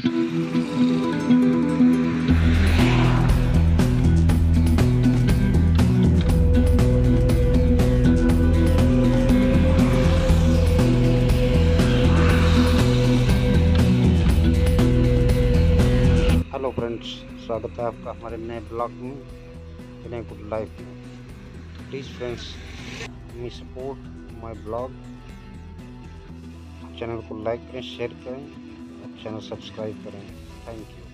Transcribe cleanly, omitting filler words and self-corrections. Hello friends, स्वागत है आपका हमारे नए ब्लॉग में विनय गुड लाइफ में। Please friends, me support my blog. Channel को लाइक करें, शेयर करें और चैनल सब्सक्राइब करें। Thank you.